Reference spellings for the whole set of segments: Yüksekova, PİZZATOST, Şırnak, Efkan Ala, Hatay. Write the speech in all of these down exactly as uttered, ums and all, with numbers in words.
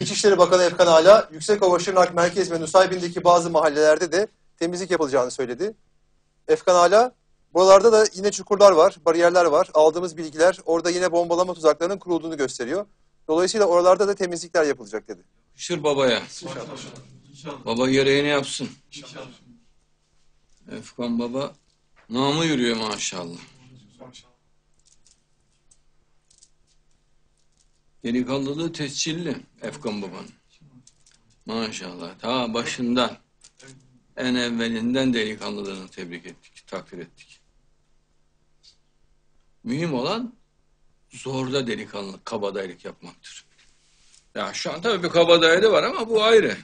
İçişleri Bakanı Efkan Ala, Yüksekova, Şırnak merkez ve Nusaybin'deki bazı mahallelerde de temizlik yapılacağını söyledi. Efkan Ala, buralarda da yine çukurlar var, bariyerler var. Aldığımız bilgiler orada yine bombalama tuzaklarının kurulduğunu gösteriyor. Dolayısıyla oralarda da temizlikler yapılacak dedi. Şır babaya. İnşallah. İnşallah. Baba gereğini yapsın. İnşallah. Efkan baba namı yürüyor maşallah. Maşallah. Delikanlılığı tescilli Efkan babanın. Maşallah. Ta başından en evvelinden delikanlılığını tebrik ettik, takdir ettik. Mühim olan zorda delikanlılık, kabadayılık yapmaktır. Ya şu an tabii bir kabadayılığı var ama bu ayrı.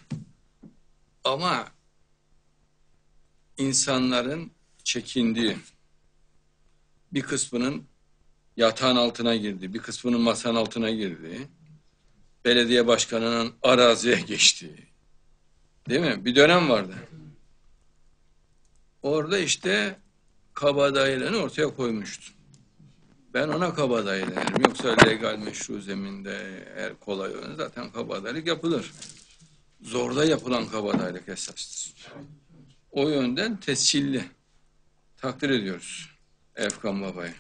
Ama insanların çekindiği, bir kısmının yatağın altına girdi, bir kısmının masanın altına girdi, belediye başkanının araziye geçti, değil mi? Bir dönem vardı. Orada işte kabadayılığını ortaya koymuştu. Ben ona kabadayı derim. Yoksa legal meşru zeminde eğer kolay olur zaten kabadayılık yapılır. Zorda yapılan kabadayılık esastır. O yönden tescilli. Takdir ediyoruz Efkan babayı.